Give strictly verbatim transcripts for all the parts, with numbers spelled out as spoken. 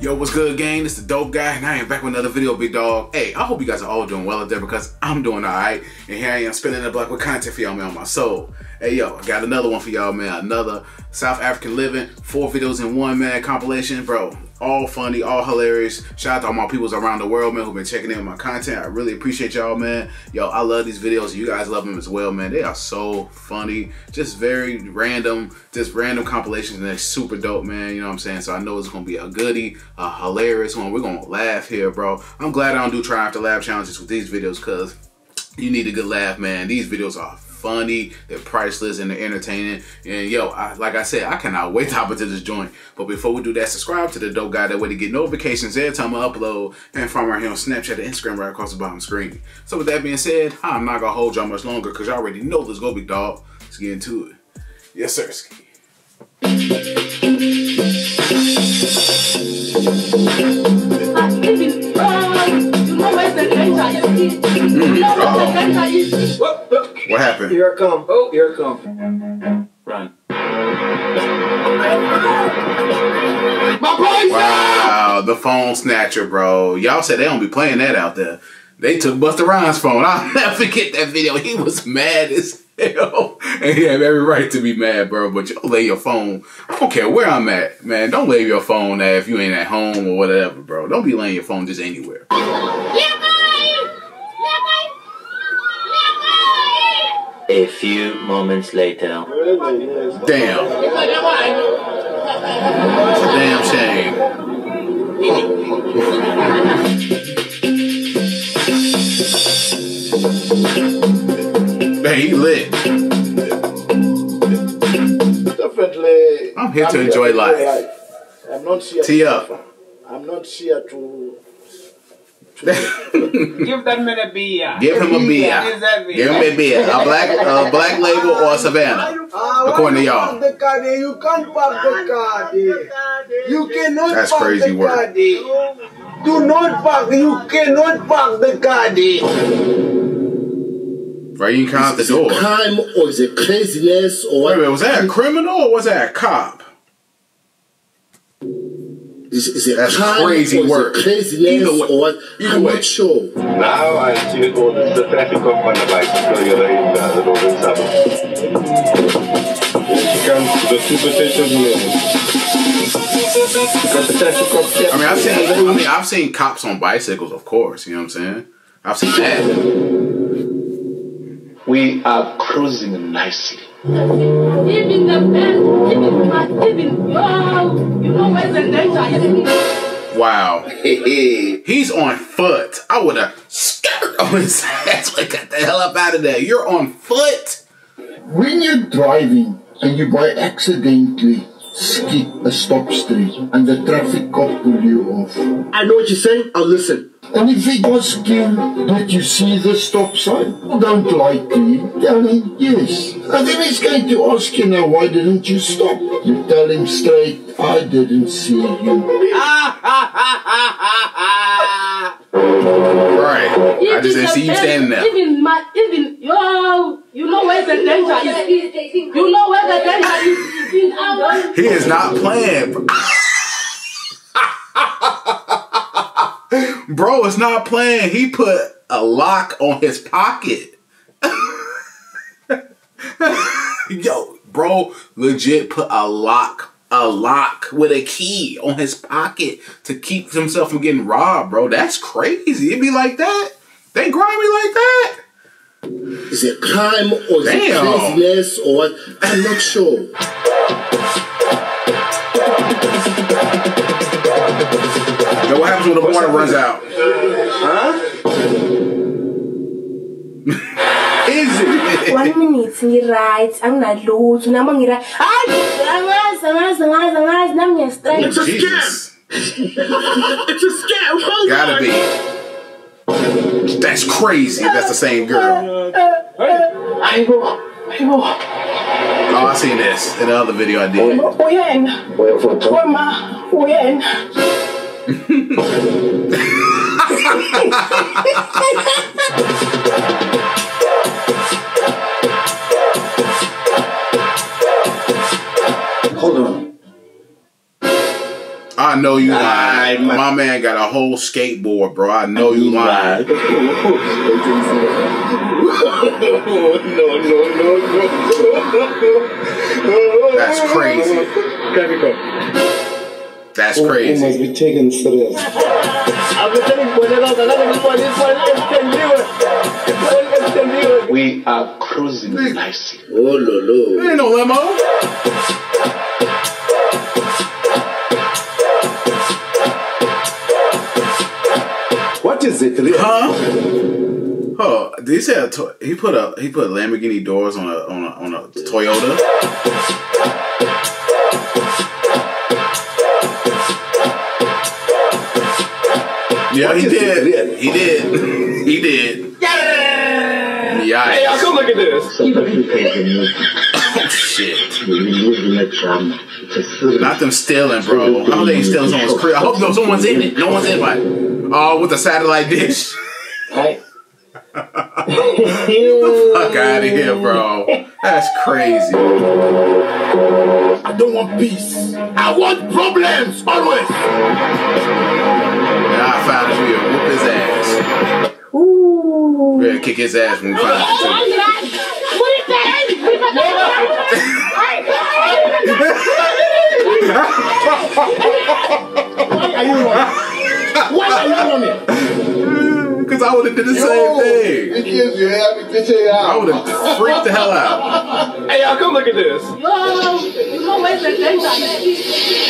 Yo, what's good, gang? It's the Dope Guy, and I am back with another video, big dog. Hey, I hope you guys are all doing well out there, because I'm doing all right. And here I am, spinning the block with content for y'all, man, on my soul. Hey, yo, I got another one for y'all, man. Another South African living, four videos in one, man, compilation, bro. All funny, all hilarious. Shout out to all my peoples around the world, man, who've been checking in with my content. I really appreciate y'all, man. Yo, I love these videos. You guys love them as well, man. They are so funny. Just very random, just random compilations, and they're super dope, man. You know what I'm saying? So I know it's gonna be a goodie, a hilarious one. We're gonna laugh here, bro. I'm glad I don't do try after laugh challenges with these videos, cause you need a good laugh, man. These videos are funny, they're priceless, and they're entertaining. And yo, I, like I said, I cannot wait to hop into this joint. But before we do that, subscribe to the Dope Guy, that way to get notifications every time I upload, and find right here on Snapchat and Instagram right across the bottom screen. So with that being said, I'm not gonna hold y'all much longer, because y'all already know. Let's go, big dog. Let's get into it. Yes, sir. What happened? Here I come. Oh, here I come. Run. Wow, the phone snatcher, bro. Y'all said they don't be playing that out there. They took Buster Ryan's phone. I'll never forget that video. He was mad as hell. And he had every right to be mad, bro. But y'all lay your phone. I don't care where I'm at, man. Don't lay your phone there if you ain't at home or whatever, bro. Don't be laying your phone just anywhere. Yeah. A few moments later. Damn. That's a damn shame. Hey, he lit. Definitely. I'm here to enjoy life. I'm not here. Tee up. I'm not here to. Give that man a beer. Give him a beer. Give him a beer. A black, a black label or a Savannah, according to y'all. You can't park the car there. You cannot. That's park crazy the work. Car there. Do not park. You cannot park the car there. Right, you can't the door. It's a crime or it's a craziness or. Wait a minute, was that a criminal or was that a cop? Is, is it That's crazy work. Either way. Or Either I'm way. Not sure. Now I see it all the traffic of my bike. Toyota is the road in Savannah. She comes to the super stations here. I mean, I've seen, I mean, I've seen cops on bicycles, of course. You know what I'm saying? I've seen that. We are cruising nicely. Wow. He's on foot. I would have skirt on his ass. Like, get the hell up out of there. You're on foot. When you're driving and you by accidentally skip a stop street and the traffic cop pull you off. I know what you're saying. I'll listen. And if he asks you, did you see the stop sign? Well, don't lie to him. Tell him yes. And then he's going to ask you, now, why didn't you stop? You tell him straight, I didn't see you. Right. I just didn't see you standing there. Even my, even, yo, you know where the danger is. You know where the danger is. He is not playing. Bro, it's not playing. He put a lock on his pocket. Yo, bro, legit put a lock, a lock with a key on his pocket to keep himself from getting robbed, bro. That's crazy. It be like that? They grimy like that? Is it crime or is it craziness or what? I'm not sure. Yo, what happens when the water runs out? Huh? Is it? One minute, you right. I'm not loose. I'm not right. It's a scam. It's a scam. Hold Gotta on. Be. That's crazy. That's the same girl. I will. I will. Oh, I seen this in the other video I did. Hold on. I know you lied. My, my man got a whole skateboard, bro. I know you lied. No, no, no, no. That's crazy. That's crazy. You must be taken serious. We are cruising nicely. Oh, lolo. There ain't no limo. What is it? Huh? Oh, did he say a to he put a he put Lamborghini doors on a on a on a Toyota? Yeah, what he did. He did. He did. Yeah. Yeah. Hey, y'all, come look at this. Oh, shit. Not them stealing, bro. How are they stealing someone's crib? I hope no someone's in it. No one's in it. Oh, uh, with a satellite dish. Hey. Get the fuck out of here, bro. That's crazy. I don't want peace. I want problems always. And I found him here. Whoop his ass. Ooh. We're gonna kick his ass when we find him. Why are you on? Why are you on it? Because I would have did the Yo, same thing. It gives you happy picture out. I would have freaked the hell out. Hey y'all, come look at this. No, you know where's the things like this.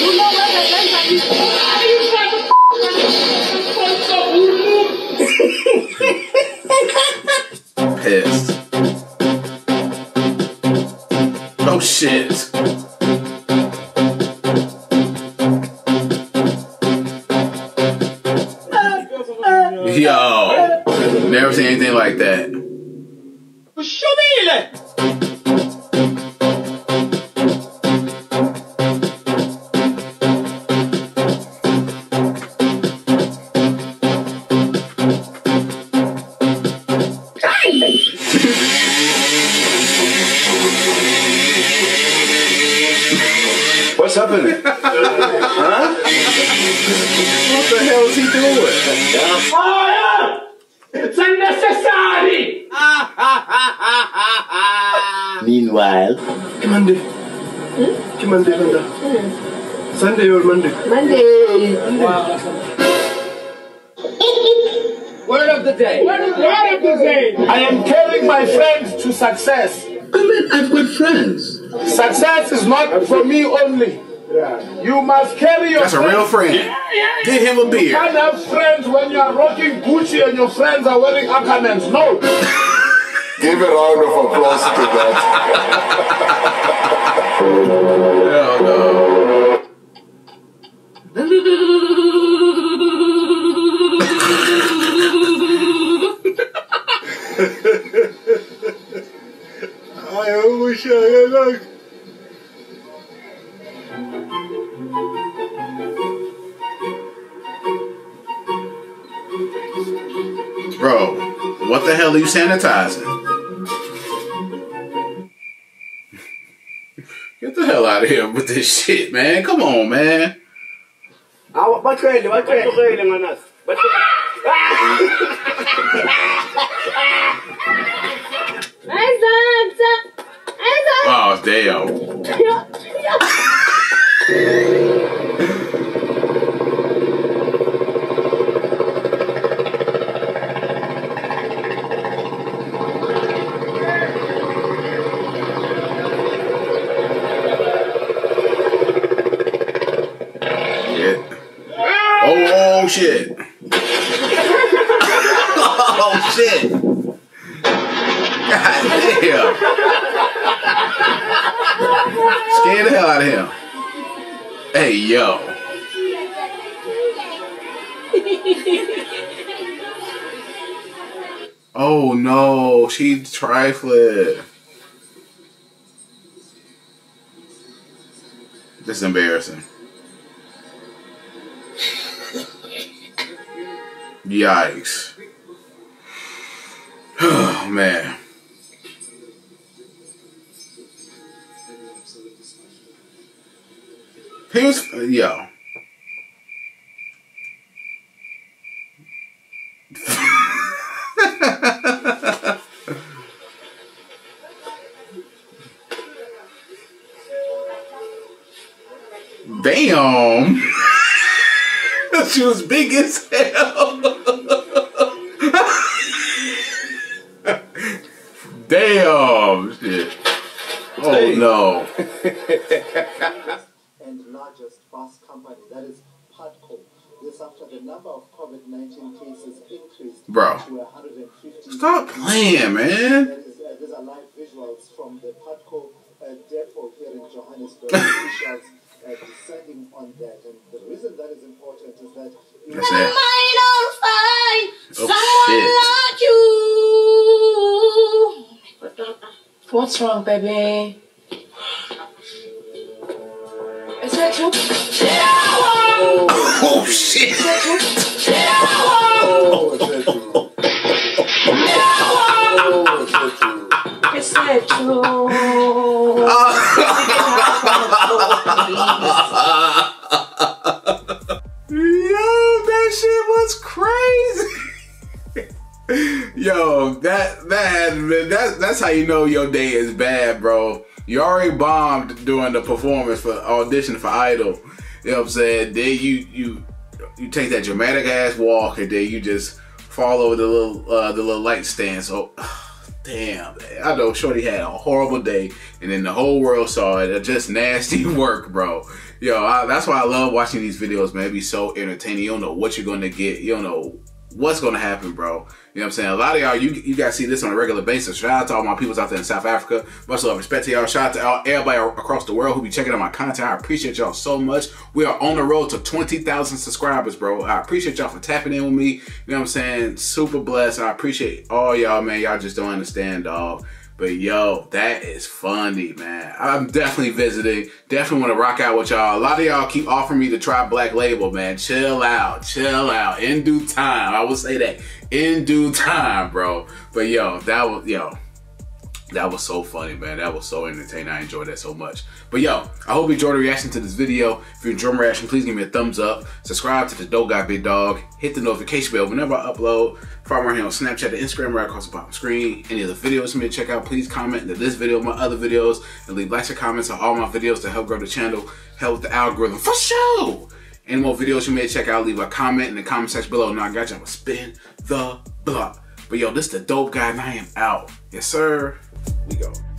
You know where's the things like this. Why are you trying to f*** with me? Pissed. Oh shit. Yo, never seen anything like that. What's happening? Huh? What the hell is he doing? Yeah. It's unnecessary! Meanwhile, Monday. Hmm? Monday, Monday. Hmm. Sunday or Monday? Monday. Monday. Wow. Word of the day. Word of the, Word of the day. I am carrying my friends to success. I mean, I've got friends. Success is not for me only. Yeah. You must carry your That's friends. A real friend. Yeah, yeah. Get him a beer. You can't have friends when you are rocking Gucci and your friends are wearing Akanans. No. Give a round of applause to that. Hell no. I wish I had luck. Bro, what the hell are you sanitizing? Get the hell out of here with this shit, man. Come on, man. What's crazy? What's crazy, man? What's Oh, damn. Shit. Oh shit. God damn. Scared the hell out of him. Hey yo. Oh no, she trifling. This is embarrassing. Yikes. Oh, man. Here's, uh, yo. Damn. She was big as hell. Damn shit. Oh no. And largest bus company, that is Patco. This after the number of COVID nineteen cases increased Bro. to one hundred fifty. Stop playing, man. That is, uh, these are live visuals from the Patco uh, depot here in Johannesburg. Officials uh, deciding on that. And the reason that is important is that you That's it. might not find someone oh, like you. What's wrong, baby? Is that you? Oh shit! Is that you? Oh, is that you? Oh, is that you? Yo, that shit was crazy. Yo, that that that that's how you know your day is bad, bro. You already bombed during the performance for audition for Idol. You know what I'm saying? Then you you you take that dramatic ass walk, and then you just fall over the little uh, the little light stand. So damn, man. I know shorty had a horrible day, and then the whole world saw it. It's just nasty work, bro. Yo, I, that's why I love watching these videos, man. It be so entertaining. You don't know what you're gonna get. You don't know what's gonna happen, bro. You know what I'm saying? A lot of y'all, you you guys see this on a regular basis. Shout out to all my peoples out there in South Africa. Much love, respect to y'all. Shout out to everybody across the world who be checking out my content. I appreciate y'all so much. We are on the road to twenty thousand subscribers, bro. I appreciate y'all for tapping in with me. You know what I'm saying? Super blessed. I appreciate all y'all, man. Y'all just don't understand, dog. But yo, that is funny, man. I'm definitely visiting. Definitely want to rock out with y'all. A lot of y'all keep offering me to try Black Label, man. Chill out, chill out. In due time, I will say that. In due time, bro. But yo, that was yo, that was so funny, man. That was so entertaining. I enjoyed that so much. But yo, I hope you enjoyed the reaction to this video. If you enjoyed my reaction, please give me a thumbs up. Subscribe to the Dope Guy Big Dog. Hit the notification bell whenever I upload. Follow me right here on Snapchat, and Instagram, right across the bottom screen. Any other videos for me to check out, please comment into this video, my other videos, and leave likes and comments on all my videos to help grow the channel, help the algorithm for sure. Any more videos you may check out, leave a comment in the comment section below. Now I got you, I'm gonna spin the block. But yo, this is the Dope Guy, and I am out. Yes, sir. We go.